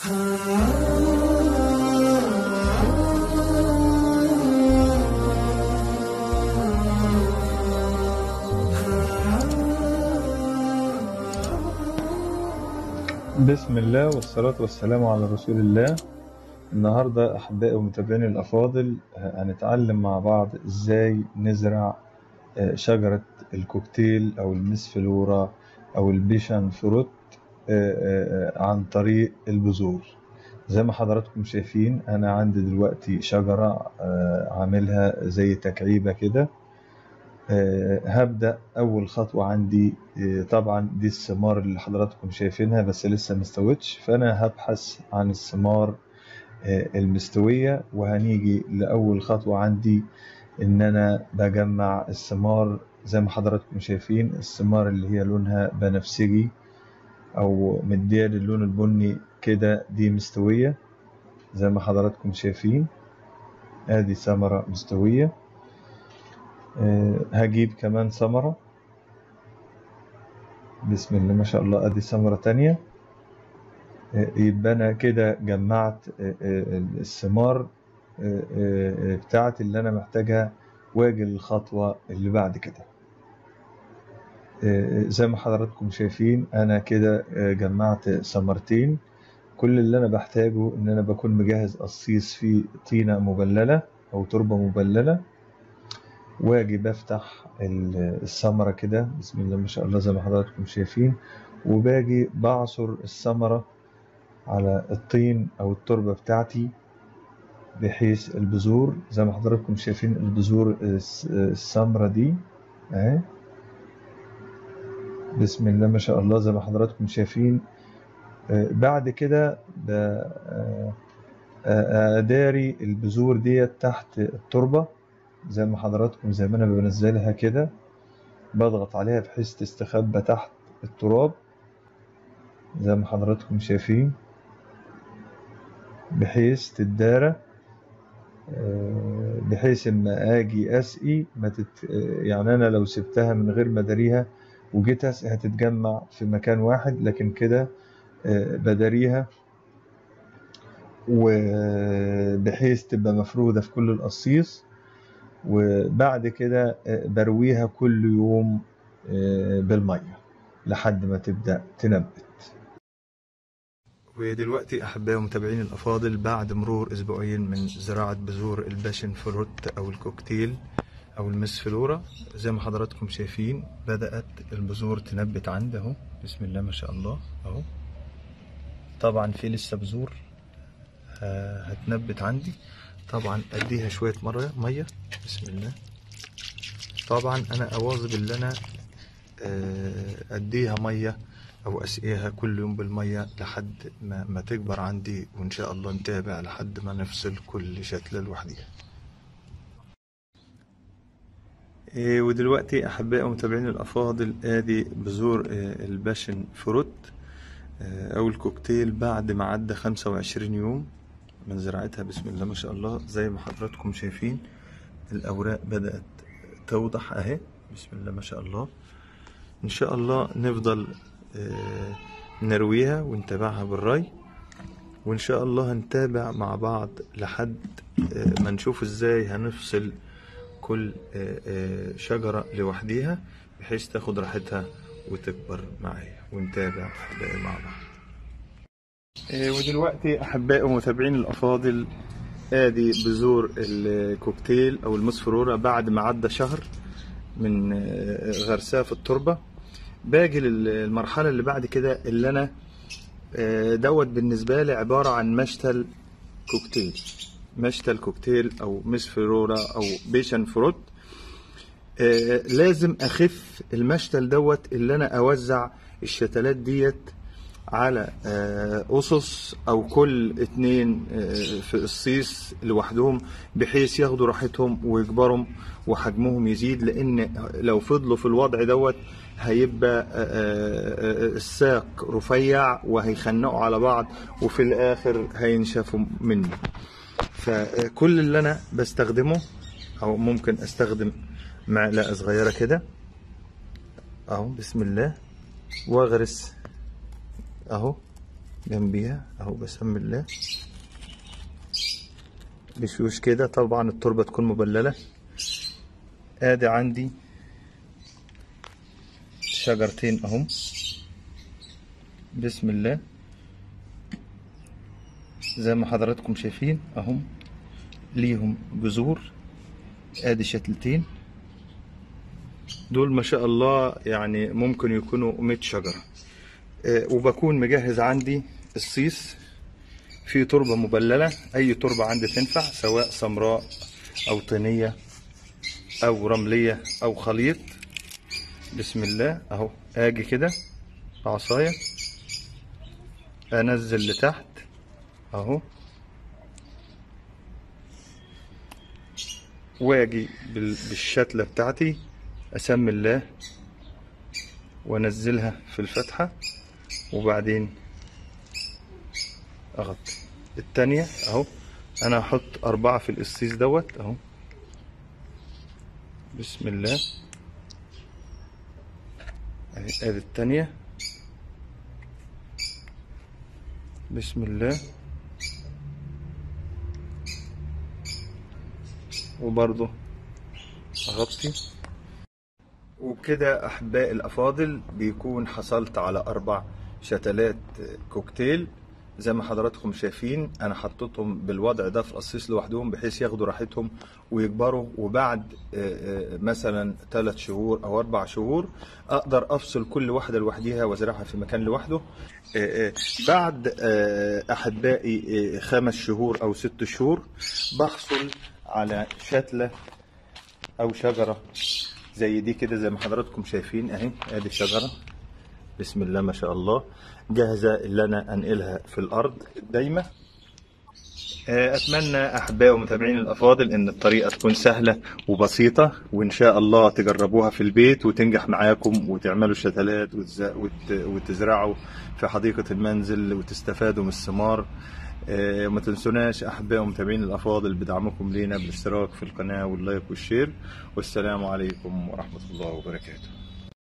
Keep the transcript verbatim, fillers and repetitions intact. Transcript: بسم الله والصلاة والسلام على رسول الله. النهاردة أحبائي ومتابعيني الأفاضل هنتعلم مع بعض إزاي نزرع شجرة الكوكتيل أو المس فلورا أو الباشن فروت عن طريق البذور. زي ما حضراتكم شايفين أنا عندي دلوقتي شجرة عاملها زي تكعيبة كده. هبدأ أول خطوة عندي، طبعا دي الثمار اللي حضراتكم شايفينها بس لسه مستوتش، فأنا هبحث عن الثمار المستوية وهنيجي لأول خطوة عندي إن أنا بجمع الثمار. زي ما حضراتكم شايفين الثمار اللي هي لونها بنفسجي أو مدية للون البني كده دي مستوية زي ما حضراتكم شايفين، آدي ثمرة مستوية. هجيب كمان ثمرة، بسم الله ما شاء الله، ادي ثمرة تانية. يبقى انا كده جمعت الثمار بتاعتي اللي انا محتاجها واجي للخطوة اللي بعد كده. زي ما حضراتكم شايفين انا كده جمعت ثمرتين. كل اللي انا بحتاجه ان انا بكون مجهز قصيص فيه طينة مبللة او تربة مبللة، واجي بفتح الثمرة كده بسم الله ما شاء الله زي ما حضراتكم شايفين، وباجي بعصر الثمرة على الطين أو التربة بتاعتي بحيث البذور زي ما حضراتكم شايفين البذور الثمرة دي أهي بسم الله ما شاء الله زي ما حضراتكم شايفين. بعد كده أداري البذور دي تحت التربة زي ما حضراتكم زي ما انا بنزلها كده، بضغط عليها بحيث تستخبى تحت التراب زي ما حضراتكم شايفين بحيث تتدارى، بحيث اما اجي اسقي ما تت... يعني انا لو سبتها من غير ما اداريها وجيت اسقي هتتجمع في مكان واحد، لكن كده بداريها وبحيث تبقى مفرودة في كل القصيص. وبعد كده برويها كل يوم بالمية لحد ما تبدأ تنبت. ودلوقتي أحبائي ومتابعين الأفاضل بعد مرور أسبوعين من زراعة بذور الباشن فروت أو الكوكتيل أو المس فلورا زي ما حضراتكم شايفين بدأت البذور تنبت عندي أهو بسم الله ما شاء الله أهو. طبعا في لسه بذور هتنبت عندي، طبعا اديها شويه مره ميه بسم الله. طبعا انا اواظب ان انا اديها ميه او اسقيها كل يوم بالميه لحد ما, ما تكبر عندي، وان شاء الله نتابع لحد ما نفصل كل شتله لوحديها. ودلوقتي احبائي ومتابعين الافاضل ادي بذور الباشن فروت او الكوكتيل بعد ما عدى خمسه وعشرين يوم من زراعتها بسم الله ما شاء الله زي ما حضراتكم شايفين الأوراق بدأت توضح أهي بسم الله ما شاء الله. إن شاء الله نفضل نرويها ونتابعها بالري، وإن شاء الله هنتابع مع بعض لحد ما نشوف إزاي هنفصل كل شجرة لوحديها بحيث تاخد راحتها وتكبر معايا ونتابع مع بعض. ودلوقتي احبائي ومتابعين الافاضل ادي بذور الكوكتيل او المس فلورا بعد ما عدى شهر من غرسها في التربه. باجي للمرحله اللي بعد كده اللي انا دوت بالنسبه لي عباره عن مشتل كوكتيل، مشتل كوكتيل او مس فلورا او باشن فروت. لازم اخف المشتل دوت اللي انا اوزع الشتلات ديت على أسس أو كل اتنين في الصيص لوحدهم بحيث ياخدوا راحتهم ويكبروا وحجمهم يزيد، لأن لو فضلوا في الوضع دوت هيبقى الساق رفيع وهيخنقوا على بعض وفي الآخر هينشفوا منه. فكل اللي أنا بستخدمه أو ممكن أستخدم معلقة صغيرة كده أهو بسم الله وأغرس اهو جنبيها اهو، بسم الله، بشوش كده. طبعا التربة تكون مبللة. ادي عندي شجرتين اهم، بسم الله، زي ما حضراتكم شايفين اهم ليهم جذور. ادي شتلتين، دول ما شاء الله يعني ممكن يكونوا مية شجرة. أه وبكون مجهز عندي الصيص في تربة مبللة، اي تربة عندي تنفع، سواء سمراء او طينية او رملية او خليط. بسم الله اهو، اجي كده بعصاية انزل لتحت اهو، واجي بالشتلة بتاعتي اسمي الله وانزلها في الفتحة، وبعدين اغطي التانية اهو. انا هحط اربعة في القصيص دوت اهو، بسم الله، ادي التانية، بسم الله، وبرضه اغطي. وبكده احبائي الافاضل بيكون حصلت على اربع شتلات كوكتيل. زي ما حضراتكم شايفين انا حطيتهم بالوضع ده في قصيص لوحدهم بحيث ياخدوا راحتهم ويكبروا، وبعد مثلا ثلاث شهور او اربع شهور اقدر افصل كل واحده لوحديها وازرعها في مكان لوحده. بعد احبائي خمس شهور او ست شهور بحصل على شتله او شجره زي دي كده، زي ما حضراتكم شايفين اهي، ادي شجره بسم الله ما شاء الله، جاهزه اللي انا انقلها في الارض دايما. اتمنى احبائي ومتابعين الافاضل ان الطريقه تكون سهله وبسيطه، وان شاء الله تجربوها في البيت وتنجح معاكم، وتعملوا شتلات وتزرعوا في حديقه المنزل وتستفادوا من الثمار. أه ما تنسوناش احبائي ومتابعين الافاضل بدعمكم لينا بالاشتراك في القناه واللايك والشير، والسلام عليكم ورحمه الله وبركاته.